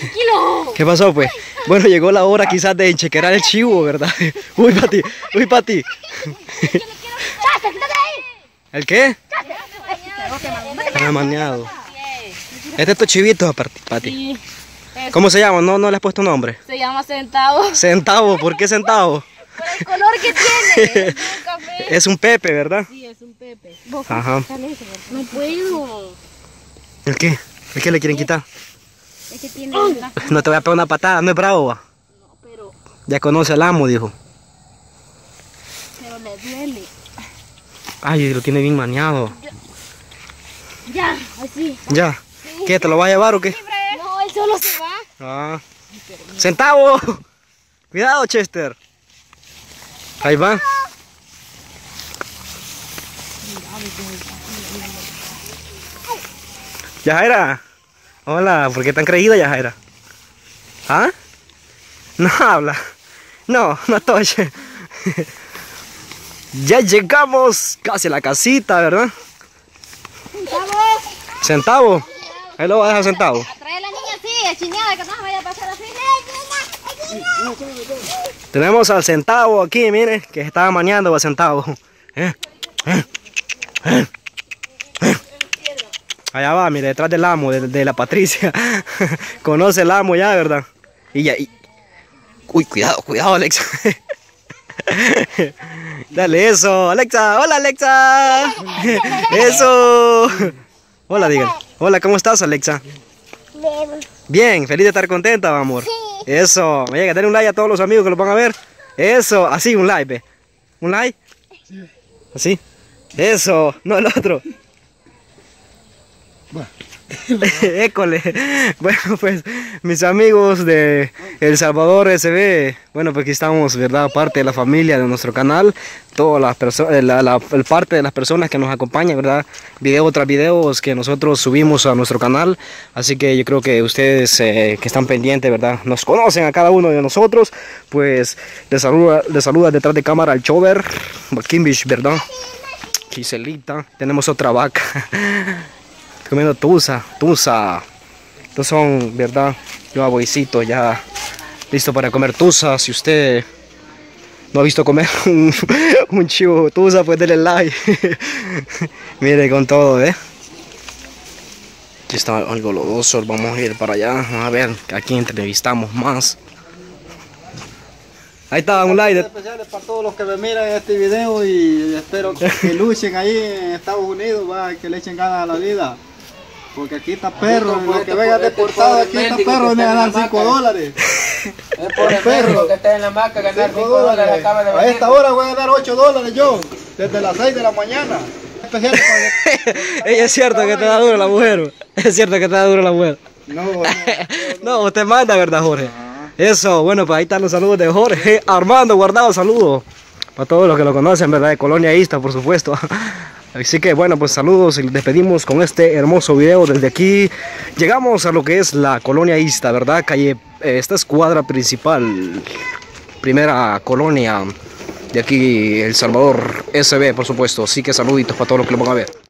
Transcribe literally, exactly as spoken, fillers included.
Tranquilo. ¿Qué pasó, pues? Bueno, llegó la hora quizás de enchequerar el chivo, ¿verdad? Uy, Patty, uy, Patty. Chester, quítate de ahí. ¿El qué? Chester. Está mañado. Este es estos chivitos, Patty. Sí. ¿Cómo se llama? No, no le has puesto nombre. Se llama Centavo. Centavo, ¿por qué Centavo? Por el color que tiene. Es un café. Es un pepe, ¿verdad? Sí, es un pepe. Ajá. No puedo. ¿El qué? ¿El qué le quieren quitar? Es que tiene una... No te voy a pegar una patada, no es bravo, va. No, pero... Ya conoce al amo, dijo. Pero le duele. Ay, lo tiene bien maniado. Ya, así. ¿Ya? Sí. ¿Qué, te lo vas a llevar o qué? No, él solo se va. Ah. ¡Centavo! Cuidado, Chester. Ahí va. Jaira. Hola, ¿por qué tan creída, Jaira? ¿Ah? No habla. No, no toche. Ya llegamos casi a la casita, ¿verdad? Centavo. Ahí lo va a dejar Centavo. Trae a la niña así, chineada, que no vaya a pasar así. Tenemos al Centavo aquí, miren, que estaba mañando a Centavo. ¿Eh? ¿Eh? ¿Eh? Allá va, mire, detrás del amo, de, de la Patricia. Conoce el amo ya, ¿verdad? Y ya, y... Uy, cuidado, cuidado, Alexa. Dale eso, Alexa. Hola, Alexa. Eso. Hola, digan. Hola, ¿cómo estás, Alexa? Bien. Bien, feliz de estar contenta, amor. Sí. Eso. Me llega a dar un like a todos los amigos que lo van a ver. Eso. Así, un like, ve. Un like. Así. Eso. No, el otro. Bueno. École. Bueno, pues mis amigos de El Salvador ese ve, bueno, pues aquí estamos, verdad, parte de la familia de nuestro canal, todas las personas, la, la, la parte de las personas que nos acompañan, verdad, video tras videos que nosotros subimos a nuestro canal, así que yo creo que ustedes eh, que están pendientes, verdad, nos conocen a cada uno de nosotros. Pues les saluda, les saluda detrás de cámara el Chover, verdad, Giselita, tenemos otra vaca. Comiendo tusa, tusa. Estos son, ¿verdad? Yo abuelito ya listo para comer tusa. Si usted no ha visto comer un, un chivo tusa, pues denle like. Mire con todo, ¿eh? Aquí está algo lodoso. Vamos a ir para allá. Vamos a ver a quién entrevistamos más. Ahí está, un like. Especiales para todos los que me miran este video y espero que luchen ahí en Estados Unidos, va, que le echen ganas a la vida. Porque aquí está perro, lo que este venga deportado, este aquí está perro, le ganan cinco dólares. Es por el perro que está en la marca, ganar cinco dólares. Acaba de a esta hora voy a ganar ocho dólares yo, desde las seis de la mañana. Especiales para que... Ella es cierto que te da duro la mujer, es cierto que te da duro la mujer. No, no, no, no, usted manda, ¿verdad, Jorge? Ah. Eso, bueno, pues ahí están los saludos de Jorge, Armando Guardado, saludos. Para todos los que lo conocen, ¿verdad? De Colonia Ista, por supuesto. Así que bueno, pues saludos y despedimos con este hermoso video. Desde aquí llegamos a lo que es la Colonia Ista, ¿verdad? Calle, esta es cuadra principal, primera colonia de aquí, El Salvador ese ve, por supuesto. Así que saluditos para todos los que lo van a ver.